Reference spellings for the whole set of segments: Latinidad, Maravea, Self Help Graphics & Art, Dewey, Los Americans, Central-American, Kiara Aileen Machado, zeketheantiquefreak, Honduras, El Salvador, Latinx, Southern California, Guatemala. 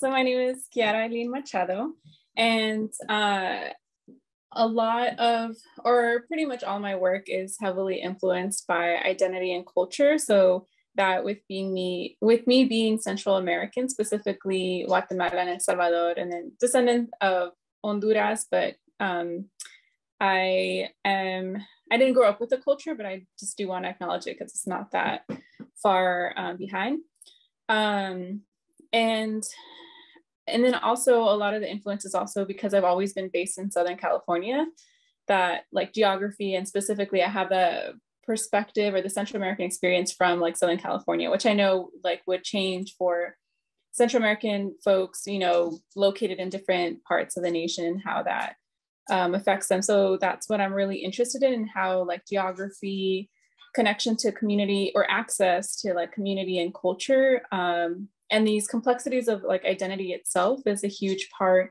So my name is Kiara Aileen Machado, and a lot of, or pretty much all my work is heavily influenced by identity and culture. So that with me being Central American, specifically Guatemala and El Salvador, and then descendant of Honduras, but I didn't grow up with the culture, but I just do want to acknowledge it because it's not that far behind. And then also a lot of the influence is also because I've always been based in Southern California, that like geography, and specifically I have a perspective or the Central American experience from like Southern California, which I know like would change for Central American folks, you know, located in different parts of the nation and how that affects them. So that's what I'm really interested in, how like geography, connection to community or access to like community and culture, and these complexities of like identity itself is a huge part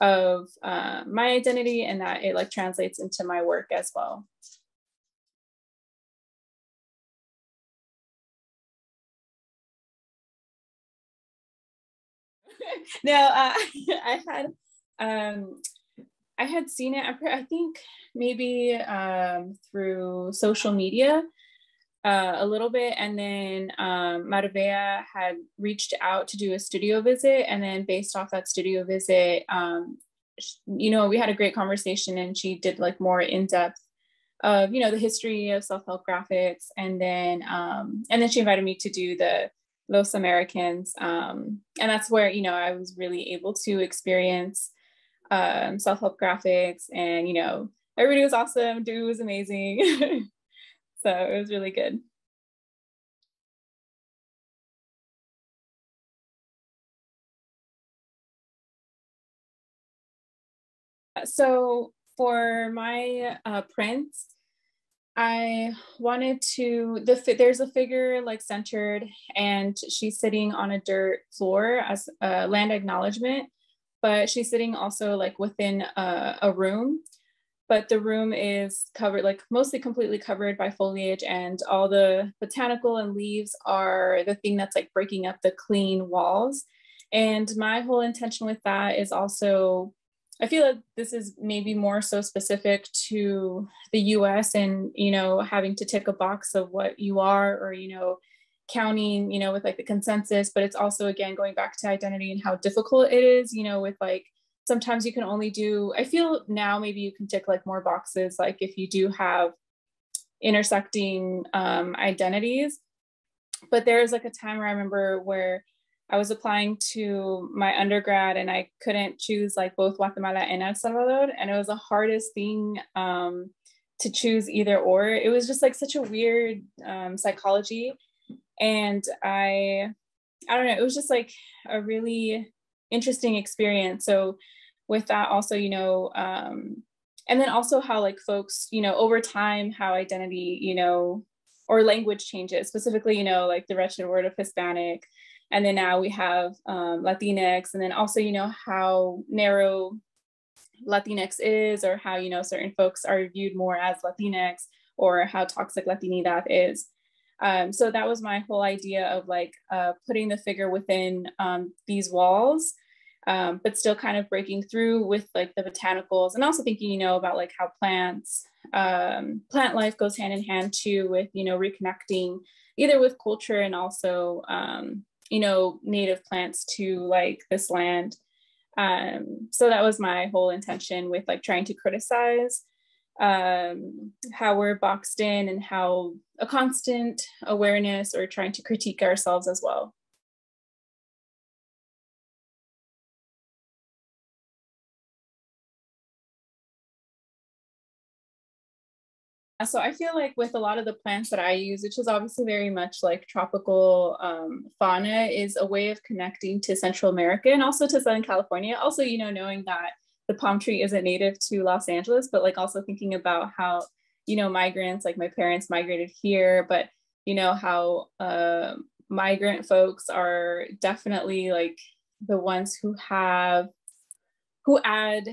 of my identity, and that it like translates into my work as well. No, I had seen it, I think maybe through social media a little bit. And then Maravea had reached out to do a studio visit. And then based off that studio visit, you know, we had a great conversation, and she did like more in-depth of, you know, the history of self-help graphics. And then she invited me to do the Los Americans. And that's where, you know, I was really able to experience self-help graphics, and, you know, everybody was awesome. Dewey was amazing. So it was really good. So for my prints, I wanted to, there's a figure like centered, and she's sitting on a dirt floor as a land acknowledgement, but she's sitting also like within a room. But the room is covered, like mostly completely covered by foliage, and all the botanical and leaves are the thing that's like breaking up the clean walls. And my whole intention with that is also, I feel like this is maybe more so specific to the US, and, you know, having to tick a box of what you are, or, you know, counting, you know, with like the consensus, but it's also, again, going back to identity and how difficult it is, you know, with like, sometimes you can only do, I feel now maybe you can tick like more boxes, like if you do have intersecting identities. But there was like a time where I remember where I was applying to my undergrad, and I couldn't choose like both Guatemala and El Salvador. And it was the hardest thing to choose either or. It was just like such a weird psychology. And I don't know, it was just like a really interesting experience. So with that also, you know, and then also how like folks, you know, over time, how identity, you know, or language changes, specifically, you know, like the wretched word of Hispanic, and then now we have Latinx, and then also, you know, how narrow Latinx is, or how, you know, certain folks are viewed more as Latinx, or how toxic Latinidad is. So that was my whole idea of like putting the figure within these walls, but still kind of breaking through with like the botanicals, and also thinking, you know, about like how plants, plant life goes hand in hand too with, you know, reconnecting either with culture and also, you know, native plants to like this land. So that was my whole intention with like trying to criticize how we're boxed in, and how a constant awareness or trying to critique ourselves as well. So I feel like with a lot of the plants that I use, which is obviously very much like tropical fauna, is a way of connecting to Central America and also to Southern California. Also, you know, knowing that the palm tree isn't native to Los Angeles, but like also thinking about how, you know, migrants, like my parents migrated here, but, you know, how migrant folks are definitely like the ones who have, who add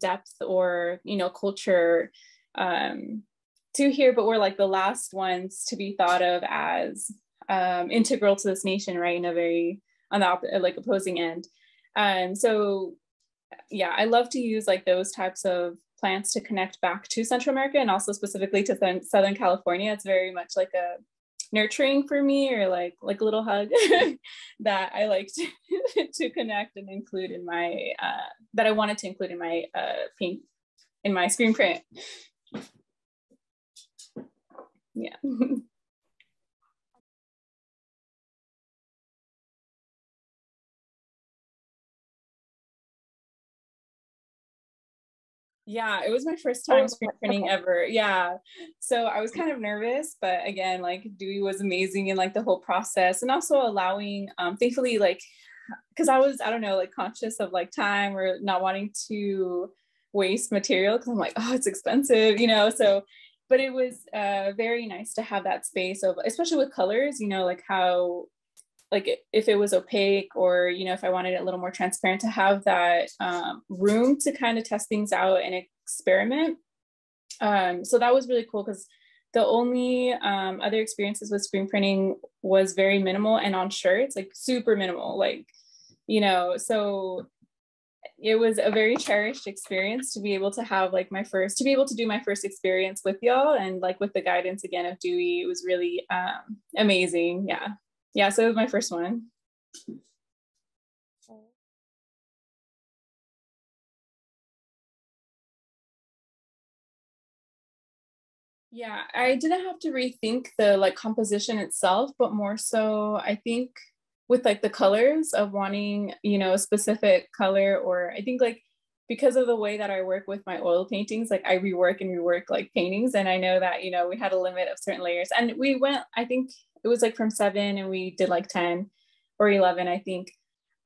depth or, you know, culture to here, but we're like the last ones to be thought of as integral to this nation, right, in a very on the opposing end. So yeah, I love to use like those types of plants to connect back to Central America and also specifically to Southern California. It's very much like a nurturing for me, or like a little hug that I like to connect and include in my, that I wanted to include in my paint, in my screen print. Yeah. Yeah, it was my first time screen printing ever. Yeah, so I was kind of nervous, but again, like Dewey was amazing in like the whole process, and also allowing, thankfully, like, because I was, I don't know, like conscious of like time or not wanting to waste material, because I'm like, oh, it's expensive, you know. So, but it was very nice to have that space of, especially with colors, you know, like how, like if it was opaque, or, you know, if I wanted it a little more transparent, to have that room to kind of test things out and experiment. So that was really cool, because the only other experiences with screen printing was very minimal, and on shirts, like super minimal, like, you know, so it was a very cherished experience to be able to have like my first, to be able to do my first experience with y'all, and like with the guidance again of Dewey, it was really amazing. Yeah. Yeah, so it was my first one. Yeah, I didn't have to rethink the like composition itself, but more so I think with like the colors of wanting, you know, a specific color, or I think like because of the way that I work with my oil paintings, like I rework and rework like paintings. And I know that, you know, we had a limit of certain layers, and we went, I think it was like from 7 and we did like 10 or 11, I think.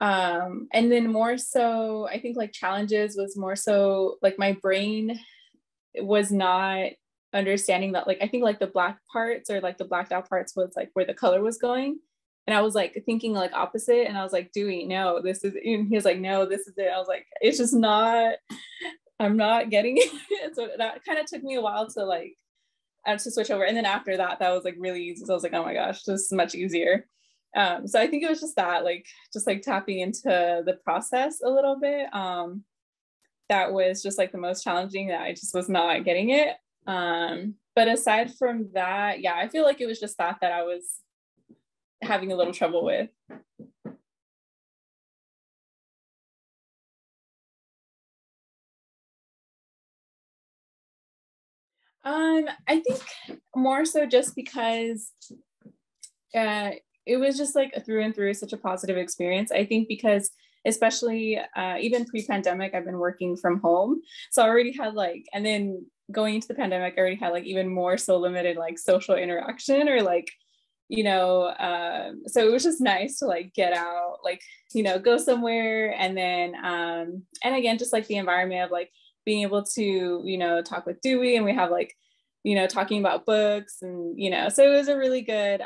And then more so, I think like challenges was more so like my brain was not understanding that, like, I think like the black parts or like the blacked out parts was like where the color was going. And I was like thinking like opposite, and I was like, Dewey, no, this is, and he was like, no, this is it. I was like, it's just not, I'm not getting it. So that kind of took me a while to like, to switch over. And then after that, that was like really easy. So I was like, oh my gosh, this is much easier. So I think it was just that, like, just like tapping into the process a little bit. That was just like the most challenging, that I just was not getting it. But aside from that, yeah, I feel like it was just that I was having a little trouble with. I think more so just because it was just like a through and through such a positive experience. I think because especially even pre-pandemic, I've been working from home. So I already had like, and then going into the pandemic, I already had like even more so limited like social interaction, or like, you know, so it was just nice to like get out, like, you know, go somewhere. And then, and again, just like the environment of like being able to, you know, talk with Dewey, and we have like, you know, talking about books, and, you know, so it was a really good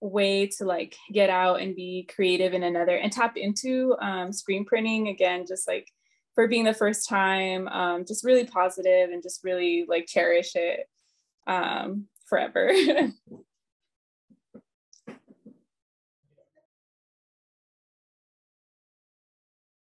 way to like get out and be creative in another, and tap into screen printing again, just like for being the first time, just really positive, and just really like cherish it. Forever.